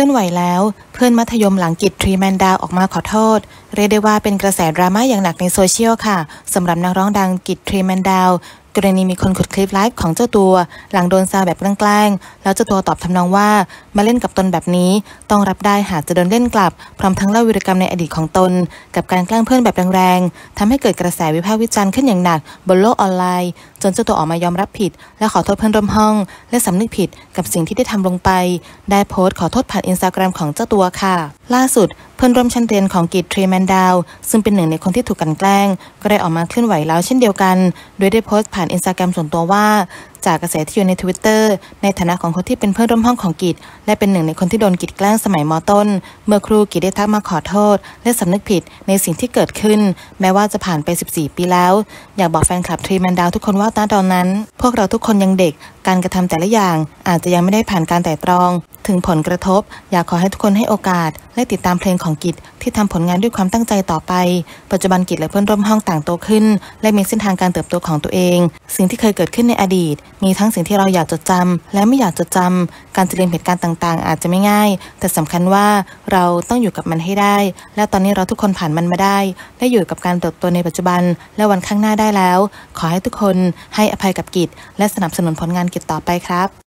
ลื่อนไหวแล้วเพื่อนมัธยมหลังกิจทรีแมนดาวออกมาขอโทษเรียกได้ว่าเป็นกระแสดราม่าอย่างหนักในโซเชียลค่ะสำหรับนักร้องดังกิจทรีแมนดาวกรณีมีคนขุดคลิปไลฟ์ของเจ้าตัวหลังโดนแซวแบบแกล้งๆแล้วเจ้าตัวตอบทำนองว่ามาเล่นกับตนแบบนี้ต้องรับได้หากจะโดนเล่นกลับพร้อมทั้งเล่าวีรกรรมในอดีตของตนกับการแกล้งเพื่อนแบบแรงๆทำให้เกิดกระแสวิพากษ์วิจารณ์ขึ้นอย่างหนักบนโลกออนไลน์จนเจ้าตัวออกมายอมรับผิดและขอโทษเพื่อนร่วมห้องและสำนึกผิดกับสิ่งที่ได้ทำลงไปได้โพสต์ขอโทษผ่านอินสตาแกรมของเจ้าตัวค่ะล่าสุดเพื่อนร่วมชั้นเรียนของกิจทรีแมนดาวซึ่งเป็นหนึ่งในคนที่ถูกกันแกล้งก็ได้ออกมาเคลื่อนไหวแล้วเช่นเดียวกันโดยได้โพสต์ผ่านอินสตาแกรมส่วนตัวว่าจากกระแสที่อยู่ใน Twitter ในฐานะของคนที่เป็นเพื่อนร่วมห้องของกิจและเป็นหนึ่งในคนที่โดนกิจแกล้งสมัยม.ต้นเมื่อครูกิจได้ทักมาขอโทษและสำนึกผิดในสิ่งที่เกิดขึ้นแม้ว่าจะผ่านไป14ปีแล้วอยากบอกแฟนคลับทรีแมนดาวทุกคนว่าตอนนั้นพวกเราทุกคนยังเด็กการกระทำแต่ละอย่างอาจจะยังไม่ได้ผ่านการไตร่ตรองถึงผลกระทบอยากขอให้ทุกคนให้โอกาสและติดตามเพลงของกิจที่ทำผลงานด้วยความตั้งใจต่อไปปัจจุบันกิจและเพื่อนร่วมห้องต่างโตขึ้นและมีเส้นทางการเติบโตของตัวเองสิ่งที่เคยเกิดขึ้นในอดีตมีทั้งสิ่งที่เราอยากจดจำและไม่อยากจดจำการเจริญเหตุการณ์ต่างๆอาจจะไม่ง่ายแต่สำคัญว่าเราต้องอยู่กับมันให้ได้และตอนนี้เราทุกคนผ่านมันมาได้และอยู่กับการเติบโตในปัจจุบันและวันข้างหน้าได้แล้วขอให้ทุกคนให้อภัยกับกิจและสนับสนุนผลงานกิจต่อไปครับ